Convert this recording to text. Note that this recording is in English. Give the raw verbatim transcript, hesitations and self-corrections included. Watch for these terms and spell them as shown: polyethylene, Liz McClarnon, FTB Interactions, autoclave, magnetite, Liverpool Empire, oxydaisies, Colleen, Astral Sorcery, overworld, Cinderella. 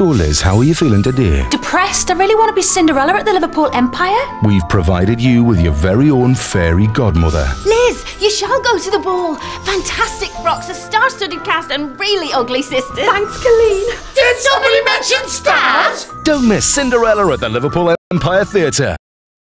So Liz, how are you feeling today? Depressed. I really want to be Cinderella at the Liverpool Empire. We've provided you with your very own fairy godmother. Liz, you shall go to the ball. Fantastic frocks, a star-studded cast and really ugly sisters. Thanks, Colleen. Did somebody mention stars? Don't miss Cinderella at the Liverpool Empire Theatre.